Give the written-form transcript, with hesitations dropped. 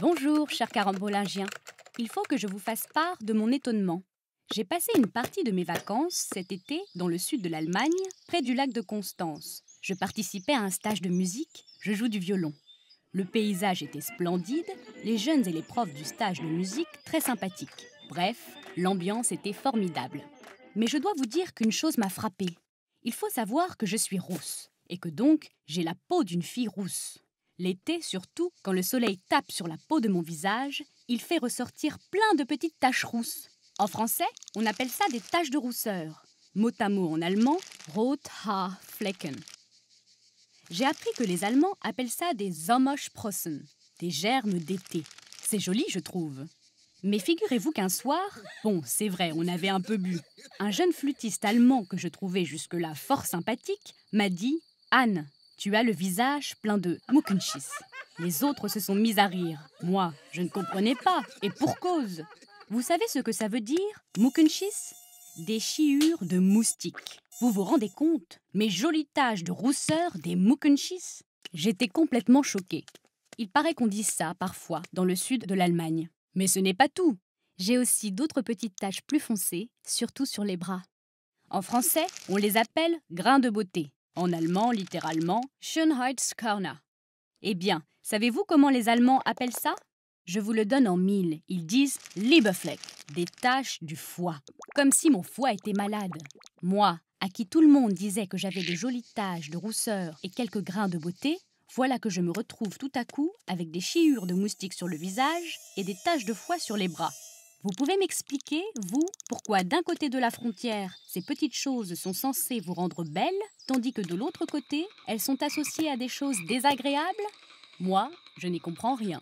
Bonjour, chers carambolingiens. Il faut que je vous fasse part de mon étonnement. J'ai passé une partie de mes vacances cet été dans le sud de l'Allemagne, près du lac de Constance. Je participais à un stage de musique, je joue du violon. Le paysage était splendide, les jeunes et les profs du stage de musique très sympathiques. Bref, l'ambiance était formidable. Mais je dois vous dire qu'une chose m'a frappée. Il faut savoir que je suis rousse et que donc j'ai la peau d'une fille rousse. L'été, surtout, quand le soleil tape sur la peau de mon visage, il fait ressortir plein de petites taches rousses. En français, on appelle ça des taches de rousseur. Mot à mot en allemand, Rothaarflecken. J'ai appris que les Allemands appellent ça des Sommersprossen, des germes d'été. C'est joli, je trouve. Mais figurez-vous qu'un soir, bon, c'est vrai, on avait un peu bu, un jeune flûtiste allemand que je trouvais jusque-là fort sympathique m'a dit « Anne, tu as le visage plein de mückenschis ». Les autres se sont mis à rire. Moi, je ne comprenais pas, et pour cause. Vous savez ce que ça veut dire, mückenschis ? Des chiures de moustiques. Vous vous rendez compte? Mes jolies taches de rousseur des mückenschis. J'étais complètement choquée. Il paraît qu'on dit ça, parfois, dans le sud de l'Allemagne. Mais ce n'est pas tout. J'ai aussi d'autres petites taches plus foncées, surtout sur les bras. En français, on les appelle grains de beauté. En allemand, littéralement, Schönheitskörner. Eh bien, savez-vous comment les Allemands appellent ça? Je vous le donne en mille. Ils disent « Liebefleck », des taches du foie. Comme si mon foie était malade. Moi, à qui tout le monde disait que j'avais de jolies taches de rousseur et quelques grains de beauté, voilà que je me retrouve tout à coup avec des chiures de moustiques sur le visage et des taches de foie sur les bras. Vous pouvez m'expliquer, vous, pourquoi d'un côté de la frontière, ces petites choses sont censées vous rendre belles, tandis que de l'autre côté, elles sont associées à des choses désagréables? Moi, je n'y comprends rien.